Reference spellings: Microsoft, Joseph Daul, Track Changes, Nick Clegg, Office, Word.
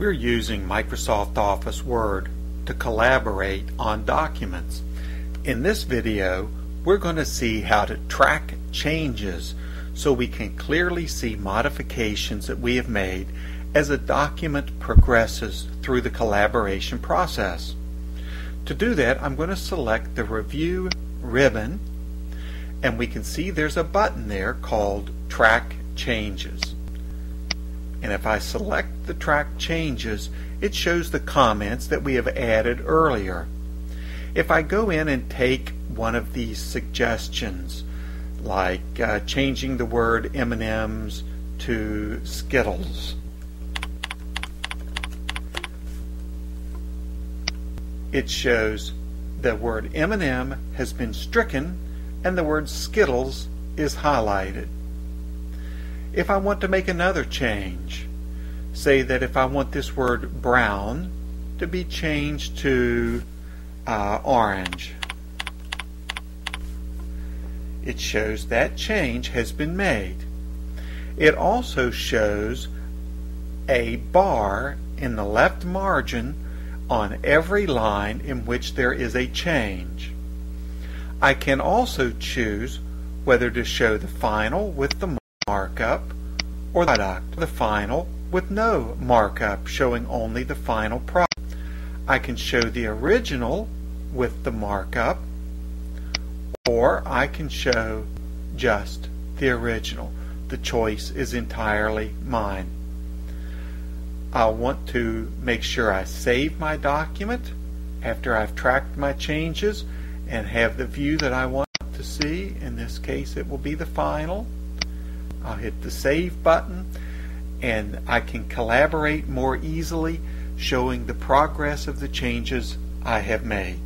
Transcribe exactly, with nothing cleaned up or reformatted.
We're using Microsoft Office Word to collaborate on documents. In this video, we're going to see how to track changes so we can clearly see modifications that we have made as a document progresses through the collaboration process. To do that, I'm going to select the Review ribbon, and we can see there's a button there called Track Changes. And if I select the Track Changes, it shows the comments that we have added earlier. If I go in and take one of these suggestions, like uh, changing the word M and M's to Skittles, it shows the word M and M has been stricken and the word Skittles is highlighted. If I want to make another change, say that if I want this word brown to be changed to uh, orange, it shows that change has been made. It also shows a bar in the left margin on every line in which there is a change. I can also choose whether to show the final with the markup or the product, the final with no markup, showing only the final product. I can show the original with the markup, or I can show just the original. The choice is entirely mine. I'll want to make sure I save my document after I've tracked my changes and have the view that I want to see. In this case, it will be the final. I'll hit the Save button, and I can collaborate more easily, showing the progress of the changes I have made.